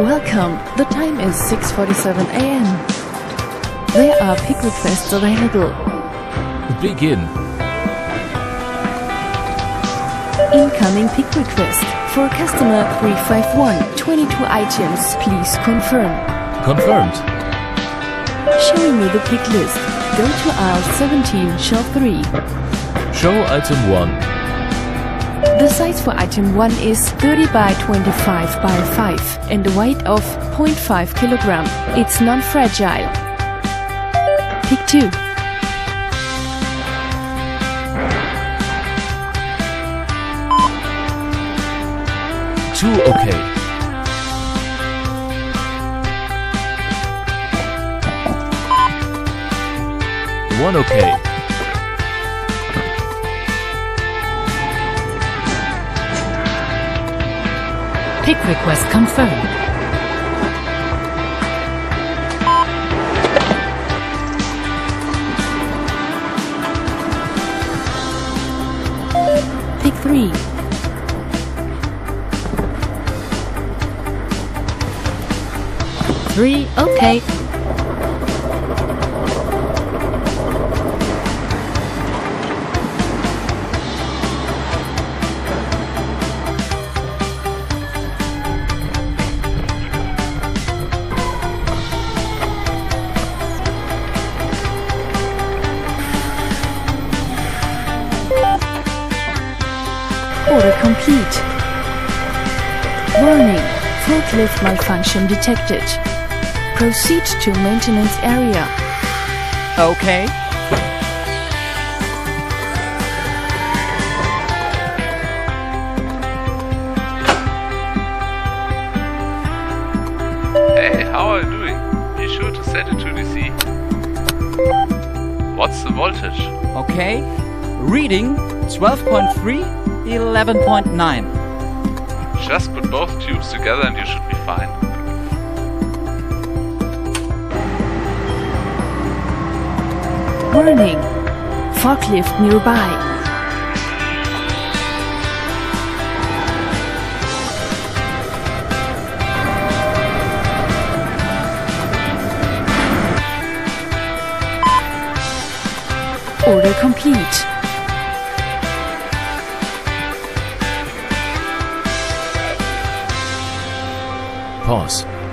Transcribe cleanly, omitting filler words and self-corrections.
Welcome, the time is 6:47 a.m. There are pick requests available. Begin. Incoming pick request for customer 351, 22 items, please confirm. Confirmed. Showing me the pick list. Go to aisle 17, shop 3. Show item 1. The size for item 1 is 30 by 25 by 5 and the weight of 0.5 kilogram. It's non-fragile. Pick 2. Okay. One okay. Pick request confirmed. Pick 3. Okay. Order complete. Warning, forklift malfunction detected. Proceed to maintenance area. Okay. Hey, how are you doing? You should set it to DC. What's the voltage? Okay. Reading 12.3. 11.9. Just put both tubes together and you should be fine. Warning. Forklift nearby. Order complete. Pause.